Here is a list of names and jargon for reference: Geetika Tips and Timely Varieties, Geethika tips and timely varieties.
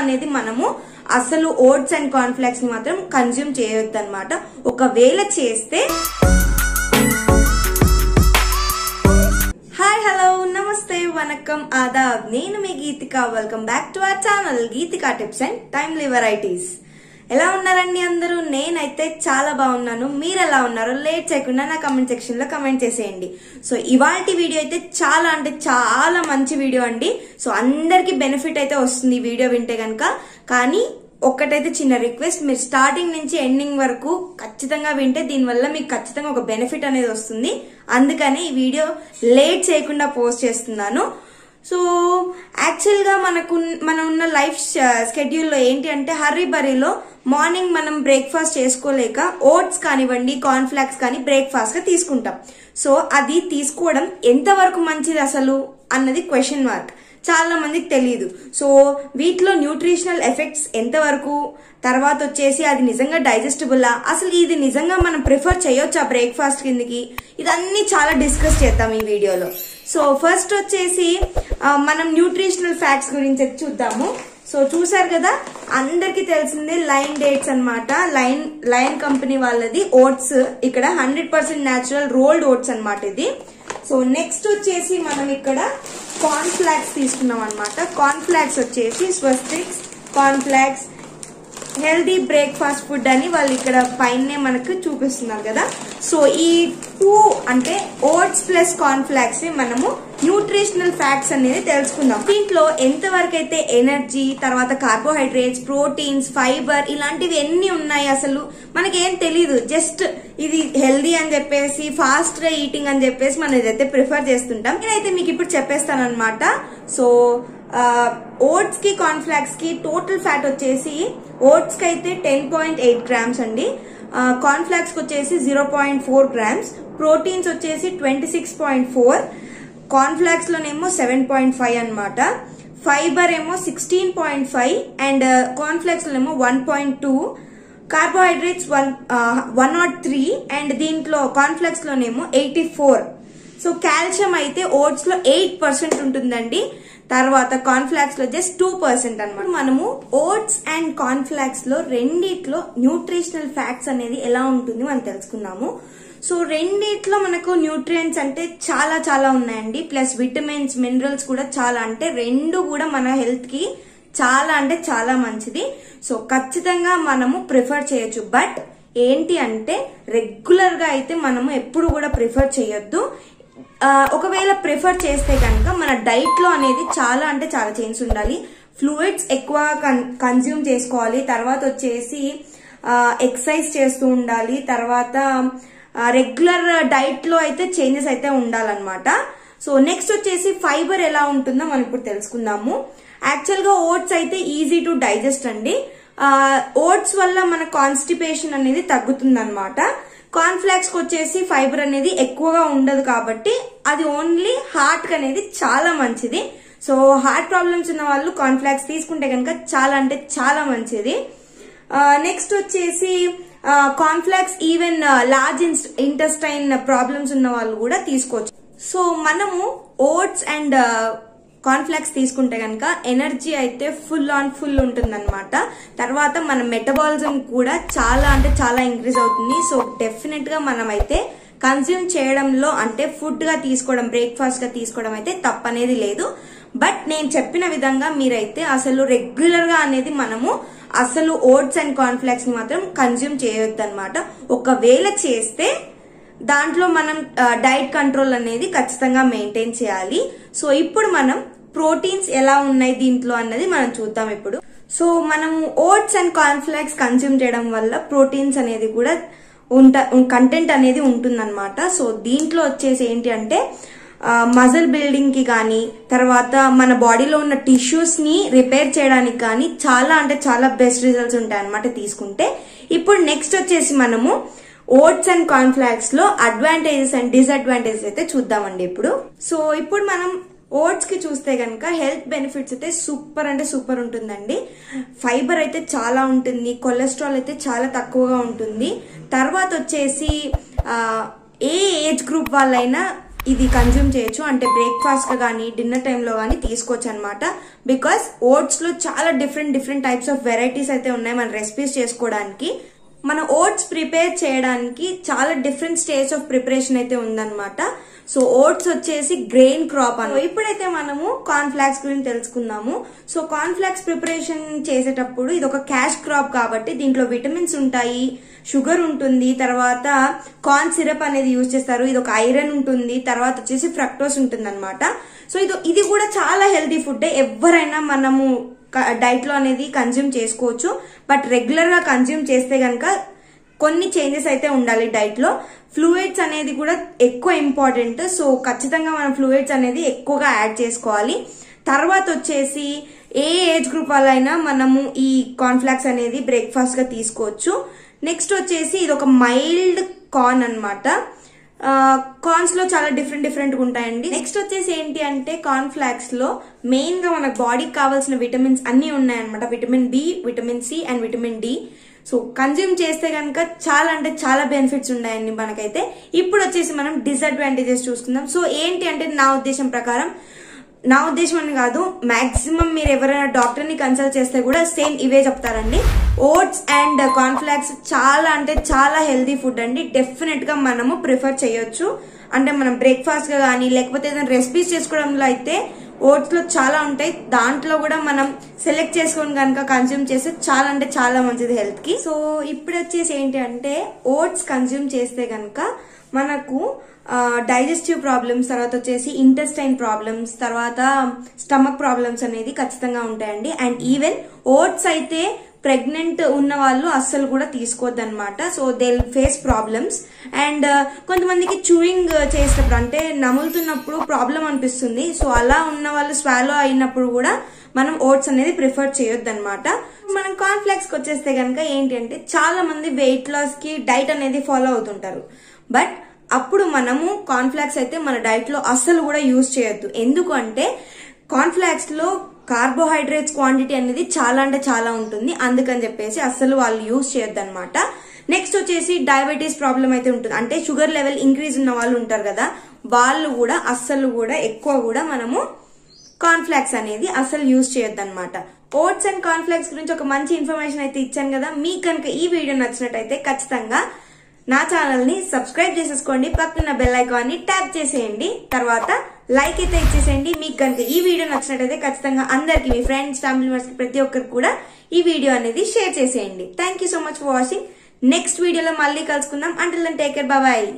అనేది మనము అసలు oats and corn flakes ని మాత్రం consume చేయొద్దన్నమాట. ఒకవేళ చేస్తే Hi hello namaste vanakkam adab nenu mee Geetika welcome back to our channel Geetika Tips and Timely Varieties. ఎలా ఉన్నారండి అందరూ? నేనైతే చాలా బాగున్నాను. మీరు ఎలా ఉన్నారో లేట్ చేయకుండా నా కామెంట్ సెక్షన్ లో కామెంట్ చేసేయండి. సో ఇవాల్టి వీడియో అయితే చాలా అంటే చాలా మంచి వీడియో అండి. సో అందరికీ బెనిఫిట్ అయితే వస్తుంది ఈ వీడియో వింటే గనక. కానీ ఒక్కటైతే చిన్న రిక్వెస్ట్, మీరు స్టార్టింగ్ నుంచి ఎండింగ్ వరకు ఖచ్చితంగా వింటే దీనివల్ల మీకు ఖచ్చితంగా ఒక బెనిఫిట్ అనేది వస్తుంది. అందుకనే ఈ వీడియో లేట్ చేయకుండా పోస్ట్ చేస్తున్నాను. సో యాక్చువల్ గా మనం ఉన్న లైఫ్ స్కెడ్యూల్ లో ఏంటి అంటే హర్రీ బరీలో మార్నింగ్ మనం బ్రేక్ఫాస్ట్ చేసుకోలేక ఓట్స్ కానివ్వండి కార్న్ ఫ్లాక్స్ కానీ బ్రేక్ఫాస్ట్ గా తీసుకుంటాం. సో అది తీసుకోవడం ఎంతవరకు మంచిది అసలు అన్నది క్వశ్చన్ మార్క్, చాలా మందికి తెలియదు. సో వీటిలో న్యూట్రిషనల్ ఎఫెక్ట్స్ ఎంతవరకు, తర్వాత వచ్చేసి అది నిజంగా డైజెస్టబుల్లా, అసలు ఇది నిజంగా మనం ప్రిఫర్ చేయొచ్చా బ్రేక్ఫాస్ట్ కిందకి, ఇదన్నీ చాలా డిస్కస్ చేద్దాం ఈ వీడియోలో. సో ఫస్ట్ వచ్చేసి మనం న్యూట్రిషనల్ ఫ్యాక్ట్స్ గురించి చూద్దాము. సో చూసారు కదా, అందరికి తెలిసిందే లైన్ డేట్స్ అనమాట. లైన్ కంపెనీ వాళ్ళది ఓట్స్, ఇక్కడ 100% న్యాచురల్ రోల్డ్ ఓట్స్ అనమాట ఇది. సో నెక్స్ట్ వచ్చేసి మనం ఇక్కడ కార్న్ ఫ్లాక్స్ తీసుకున్నాం అనమాట. కార్న్ ఫ్లాక్స్ వచ్చేసి స్వస్తిక్స్ corn flakes healthy breakfast food అని వాళ్ళు ఇక్కడ పైనే మనకు చూపిస్తున్నారు కదా. సో ఈ టూ అంటే ఓట్స్ ప్లస్ కార్న్ ఫ్లాక్స్ మనము న్యూట్రిషనల్ ఫ్యాక్ట్స్ అనేది తెలుసుకుందాం. దీంట్లో ఎంతవరకు అయితే ఎనర్జీ, తర్వాత కార్బోహైడ్రేట్స్, ప్రోటీన్స్, ఫైబర్ ఇలాంటివి ఎన్ని ఉన్నాయి అసలు మనకేం తెలీదు. జస్ట్ ఇది హెల్దీ అని చెప్పేసి ఫాస్ట్ ఈటింగ్ అని చెప్పేసి మనం ఇదైతే ప్రిఫర్ చేస్తుంటాం. నేనైతే మీకు ఇప్పుడు చెప్పేస్తాను అనమాట. సో ఓట్స్ కి కార్న్ ఫ్లాక్స్ కి టోటల్ ఫ్యాట్ వచ్చేసి ఓట్స్ కి అయితే 10.8 grams అండి, కార్న్ ఫ్లాక్స్ కి వచ్చేసి 0.4 grams, ప్రోటీన్స్ వచ్చేసి 26.4, కార్న్ ఫ్లాక్స్ లోనేమో 7.5 అనమాట, ఫైబర్ ఏమో 16.5 అండ్ కార్న్ ఫ్లాక్స్ లోనేమో 1.2, కార్బోహైడ్రేట్స్ 103 అండ్ దీంట్లో కార్న్ ఫ్లాక్స్ లోనేమో 84. సో కాల్షియం అయితే ఓట్స్ లో 8% ఉంటుందండి, తర్వాత కార్న్ ఫ్లాక్స్ లో జస్ట్ 2% అనమాట. మనము ఓట్స్ అండ్ కార్న్ ఫ్లాక్స్ లో రెండిట్లో న్యూట్రిషనల్ ఫ్యాక్ట్స్ అనేది ఎలా ఉంటుంది మనం తెలుసుకున్నాము. సో రెండిట్లో మనకు న్యూట్రియంట్స్ అంటే చాలా చాలా ఉన్నాయండి, ప్లస్ విటమిన్స్ మినరల్స్ కూడా చాలా, అంటే రెండు కూడా మన హెల్త్ కి చాలా అంటే చాలా మంచిది. సో ఖచ్చితంగా మనము ప్రిఫర్ చేయొచ్చు. బట్ ఏంటి అంటే రెగ్యులర్ గా అయితే మనము ఎప్పుడు కూడా ప్రిఫర్ చేయొద్దు. ఒకవేళ ప్రిఫర్ చేస్తే కనుక మన డైట్ లో అనేది చాలా అంటే చాలా చేంజ్ ఉండాలి. ఫ్లూయిడ్స్ ఎక్కువ కన్జ్యూమ్ చేసుకోవాలి, తర్వాత వచ్చేసి ఎక్సర్సైజ్ చేస్తూ ఉండాలి, తర్వాత రెగ్యులర్ డైట్ లో అయితే చేంజెస్ అయితే ఉండాలన్నమాట. సో నెక్స్ట్ వచ్చేసి ఫైబర్ ఎలా ఉంటుందో మనం ఇప్పుడు తెలుసుకుందాము. యాక్చువల్ గా ఓట్స్ అయితే ఈజీ టు డైజెస్ట్ అండి. ఓట్స్ వల్ల మన కాన్స్టిపేషన్ అనేది తగ్గుతుంది అనమాట. కార్న్ ఫ్లాక్స్ కి వచ్చేసి ఫైబర్ అనేది ఎక్కువగా ఉండదు కాబట్టి అది ఓన్లీ హార్ట్ కి అనేది చాలా మంచిది. సో హార్ట్ ప్రాబ్లమ్స్ ఉన్న వాళ్ళు కార్న్ ఫ్లాక్స్ తీసుకుంటే కనుక చాలా అంటే చాలా మంచిది. నెక్స్ట్ వచ్చేసి corn flakes even large intestine problems ఉన్న వాళ్ళు కూడా తీసుకోవచ్చు. సో మనము ఓట్స్ అండ్ కార్న్ ఫ్లాక్స్ తీసుకుంటే కనుక ఎనర్జీ అయితే ఫుల్ ఆన్ ఫుల్ ఉంటుందన్నమాట. తర్వాత మన మెటబాలిజం కూడా చాలా అంటే చాలా ఇంక్రీజ్ అవుతుంది. సో డెఫినెట్ గా మనమైతే కన్స్యూమ్ చేయడంలో అంటే ఫుడ్ గా తీసుకోవడం, బ్రేక్ఫాస్ట్ గా తీసుకోవడం అయితే తప్పనేది లేదు. బట్ నేను చెప్పిన విధంగా మీరైతే అసలు రెగ్యులర్ గా అనేది మనము అసలు ఓట్స్ అండ్ కార్న్ ఫ్లాక్స్ ని మాత్రం కన్స్యూమ్ చేయొద్దు అనమాట. ఒకవేళ చేస్తే దాంట్లో మనం డైట్ కంట్రోల్ అనేది ఖచ్చితంగా మెయింటైన్ చేయాలి. సో ఇప్పుడు మనం ప్రోటీన్స్ ఎలా ఉన్నాయి దీంట్లో అన్నది మనం చూద్దాం ఇప్పుడు. సో మనం oats and corn flakes consume చేయడం వల్ల ప్రోటీన్స్ అనేది కూడా కంటెంట్ అనేది ఉంటుందన్నమాట. సో దీంట్లో వచ్చేసి ఏంటి అంటే మజిల్ బిల్డింగ్ కి కానీ, తర్వాత మన బాడీలో ఉన్న టిష్యూస్ ని రిపేర్ చేయడానికి కానీ చాలా అంటే చాలా బెస్ట్ రిజల్ట్స్ ఉంటాయి అనమాట తీసుకుంటే. ఇప్పుడు నెక్స్ట్ వచ్చేసి మనము ఓట్స్ అండ్ కార్న్ ఫ్లాక్స్ లో అడ్వాంటేజెస్ అండ్ డిస్అడ్వాంటేజెస్ అయితే చూద్దామండి ఇప్పుడు. సో ఇప్పుడు మనం ఓట్స్ కి చూస్తే కనుక హెల్త్ బెనిఫిట్స్ అయితే సూపర్ అంటే సూపర్ ఉంటుందండి. ఫైబర్ అయితే చాలా ఉంటుంది, కొలెస్ట్రాల్ అయితే చాలా తక్కువగా ఉంటుంది, తర్వాత వచ్చేసి ఏ ఏజ్ గ్రూప్ వాళ్ళైనా ఇది కన్జ్యూమ్ చేయొచ్చు అంటే బ్రేక్ఫాస్ట్ గాని డిన్నర్ టైం లో గాని తీసుకోవచ్చు అన్నమాట బికాజ్ ఓట్స్ లో చాలా డిఫరెంట్ టైప్స్ ఆఫ్ వెరైటీస్ అయితే ఉన్నాయి మన రెసిపీస్ చేసుకోవడానికి మన ఓట్స్ ప్రిపేర్ చేయడానికి చాలా డిఫరెంట్ స్టేజ్ ఆఫ్ ప్రిపరేషన్ అయితే ఉందన్నమాట సో ఓట్స్ వచ్చేసి గ్రెయిన్ క్రాప్ అన్నమాట ఇప్పుడైతే మనము కార్న్ ఫ్లాక్స్ గురించి తెలుసుకుందాము సో కార్న్ ఫ్లాక్స్ ప్రిపరేషన్ చేసేటప్పుడు ఇది ఒక క్యాష్ క్రాప్ కాబట్టి దీంట్లో విటమిన్స్ ఉంటాయి షుగర్ ఉంటుంది తర్వాత కార్న్ సిరప్ అనేది యూజ్ చేస్తారు ఇది ఒక ఐరన్ ఉంటుంది తర్వాత వచ్చేసి ఫ్రక్టోస్ ఉంటుందన్నమాట సో ఇది కూడా చాలా హెల్తీ ఫుడ్ ఎవరైనా మనము డైట్ లో అనేది కన్జ్యూమ్ చేసుకోవచ్చు బట్ రెగ్యులర్ గా కన్జ్యూమ్ చేస్తే గనక కొన్ని చేంజెస్ అయితే ఉండాలి డైట్ లో ఫ్లూయిడ్స్ అనేది కూడా ఎక్కువ ఇంపార్టెంట్ సో ఖచ్చితంగా మనం ఫ్లూయిడ్స్ అనేది ఎక్కువగా యాడ్ చేసుకోవాలి తర్వాత వచ్చేసి ఏ ఏజ్ గ్రూప్ వాళ్ళైనా మనము ఈ కార్న్ఫ్లాక్స్ అనేది బ్రేక్ఫాస్ట్ గా తీసుకోవచ్చు నెక్స్ట్ వచ్చేసి ఇది ఒక మైల్డ్ కార్న్ అన్నమాట కార్న్స్ లో చాలా డిఫరెంట్ ఉంటాయండి నెక్స్ట్ వచ్చేసి ఏంటి అంటే కార్న్ ఫ్లాక్స్ లో మెయిన్ గా మనకు బాడీకి కావాల్సిన విటమిన్స్ అన్ని ఉన్నాయన్నమాట vitamin B vitamin C and vitamin D so consume చేస్తే కనుక చాలా అంటే చాలా బెనిఫిట్స్ ఉన్నాయండి మనకైతే ఇప్పుడు వచ్చేసి మనం డిసడ్వాంటేజెస్ చూసుకుందాం సో ఏంటి అంటే నా ఉద్దేశం అని కాదు మాక్సిమం మీరు ఎవరైనా డాక్టర్ ని కన్సల్ట్ చేస్తే కూడా సేమ్ ఇవే చెప్తారండి ఓట్స్ అండ్ కార్న్ఫ్లాక్స్ చాలా అంటే చాలా హెల్తీ ఫుడ్ అండి డెఫినెట్ గా మనము ప్రిఫర్ చేయొచ్చు అంటే మనం బ్రేక్ఫాస్ట్ గా కానీ లేకపోతే ఏదైనా రెసిపీస్ చేసుకోవడంలో అయితే ఓట్స్ లో చాలా ఉంటాయి దాంట్లో కూడా మనం సెలెక్ట్ చేసుకొని కనుక కన్జ్యూమ్ చేస్తే చాలా అంటే చాలా మంచిది హెల్త్ కి సో ఇప్పుడు వచ్చేసి ఏంటి అంటే ఓట్స్ కన్జ్యూమ్ చేస్తే గనక మనకు డైజెస్టివ్ ప్రాబ్లమ్స్ తర్వాత వచ్చేసి ఇంటెస్టైన్ ప్రాబ్లమ్స్ తర్వాత స్టమక్ ప్రాబ్లమ్స్ అనేది ఖచ్చితంగా ఉంటాయండి అండ్ ఈవెన్ ఓట్స్ అయితే ప్రెగ్నెంట్ ఉన్న వాళ్ళు అస్సలు కూడా తీసుకోవద్దనమాట so they face problems and కొంతమందికి చూయింగ్ చేసేటప్పుడు అంటే నములుతున్నప్పుడు ప్రాబ్లం అనిపిస్తుంది సో అలా ఉన్న వాళ్ళు స్వాలో అయినప్పుడు కూడా మనం ఓట్స్ అనేది ప్రిఫర్ చేయొద్దనమాట మనం కార్న్ఫ్లాక్స్ కి వచ్చేస్తే కనుక ఏంటి అంటే చాలా మంది వెయిట్ లాస్ కి డైట్ అనేది ఫాలో అవుతుంటారు బట్ అప్పుడు మనము కార్న్ఫ్లాక్స్ అయితే మన డైట్ లో అస్సలు కూడా యూజ్ చేయొద్దు ఎందుకంటే కార్న్ఫ్లాక్స్ లో కార్బోహైడ్రేట్స్ క్వాంటిటీ అనేది చాలా అంటే చాలా ఉంటుంది అందుకని చెప్పేసి అస్సలు వాళ్ళు యూజ్ చేయొద్దనమాట నెక్స్ట్ వచ్చేసి డయాబెటీస్ ప్రాబ్లం అయితే ఉంటుంది అంటే షుగర్ లెవెల్ ఇంక్రీజ్ ఉన్న వాళ్ళు ఉంటారు కదా వాళ్ళు కూడా అస్సలు కూడా ఎక్కువ కూడా మనము కార్న్ఫ్లాక్స్ అనేది అస్సలు యూజ్ చేయొద్దనమాట ఓట్స్ అండ్ కార్న్ఫ్లాక్స్ గురించి ఒక మంచి ఇన్ఫర్మేషన్ అయితే ఇచ్చాను కదా మీకు కనుక ఈ వీడియో నచ్చినట్టయితే ఖచ్చితంగా నా ఛానల్ ని సబ్స్క్రైబ్ చేసేసుకోండి పక్కన బెల్ ఐకాన్ ని ట్యాప్ చేసేయండి తర్వాత లైక్ అయితే ఇచ్చేసేయండి మీకు కనుక ఈ వీడియో నచ్చినట్టయితే ఖచ్చితంగా అందరికి మీ ఫ్రెండ్స్ ఫ్యామిలీ మెంబర్స్ ప్రతి ఒక్కరికి కూడా ఈ వీడియో అనేది షేర్ చేసేయండి thank you so much for watching next వీడియోలో మళ్ళీ కలుసుకుందాం until then take care bye